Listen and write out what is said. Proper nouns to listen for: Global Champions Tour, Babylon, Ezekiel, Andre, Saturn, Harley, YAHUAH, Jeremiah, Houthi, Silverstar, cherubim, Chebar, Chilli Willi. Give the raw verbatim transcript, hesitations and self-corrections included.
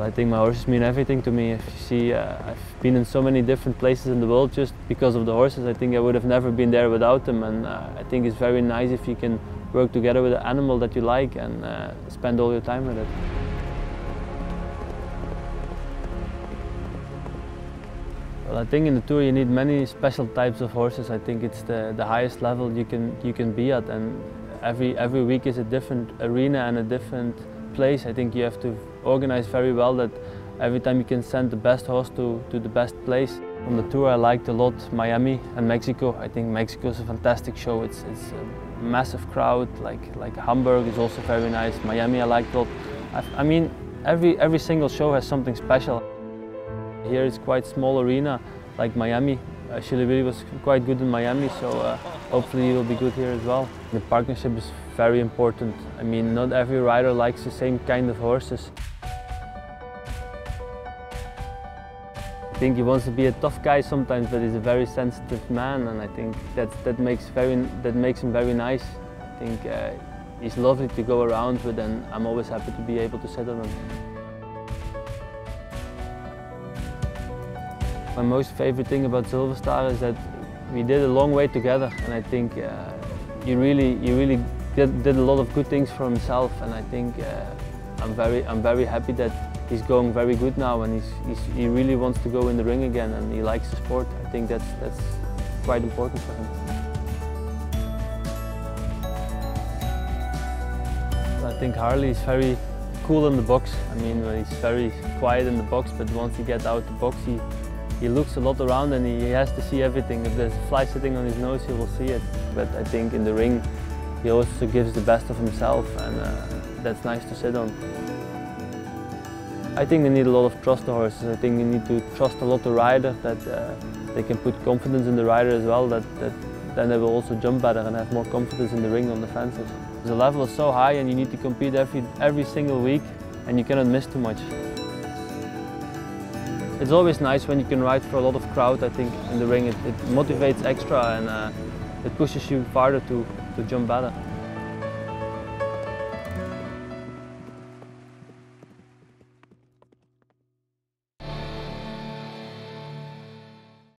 I think my horses mean everything to me. If you see, uh, I've been in so many different places in the world just because of the horses. I think I would have never been there without them, and uh, I think it's very nice if you can work together with an animal that you like and uh, spend all your time with it. Well, I think in the Tour you need many special types of horses. I think it's the, the highest level you can, you can be at, and every, every week is a different arena and a different place. I think you have to organize very well that every time you can send the best horse to, to the best place. On the Tour I liked a lot Miami and Mexico. I think Mexico is a fantastic show. It's, it's a massive crowd, like, like Hamburg is also very nice. Miami I liked a lot. I, I mean, every, every single show has something special. Here it's quite small arena, like Miami. Uh, Chilli Willi was quite good in Miami, so uh, hopefully he will be good here as well. The partnership is very important. I mean, not every rider likes the same kind of horses. I think he wants to be a tough guy sometimes, but he's a very sensitive man, and I think that that makes very that makes him very nice. I think uh, he's lovely to go around with, and I'm always happy to be able to sit on him. My most favorite thing about Silverstar is that we did a long way together, and I think uh, you really, you really did, did a lot of good things for himself. And I think uh, I'm very, I'm very happy that he's going very good now, and he's, he's, he really wants to go in the ring again, and he likes the sport. I think that's that's quite important for him. I think Harley is very cool in the box. I mean, he's very quiet in the box, but once he gets out the box, he He looks a lot around, and he has to see everything. If there's a fly sitting on his nose, he will see it. But I think in the ring, he also gives the best of himself, and uh, that's nice to sit on. I think they need a lot of trust, the horses. I think they need to trust a lot the rider, that uh, they can put confidence in the rider as well, that, that then they will also jump better and have more confidence in the ring on the fences. The level is so high, and you need to compete every, every single week, and you cannot miss too much. It's always nice when you can ride for a lot of crowd. I think in the ring it, it motivates extra, and uh, it pushes you farther to, to jump better.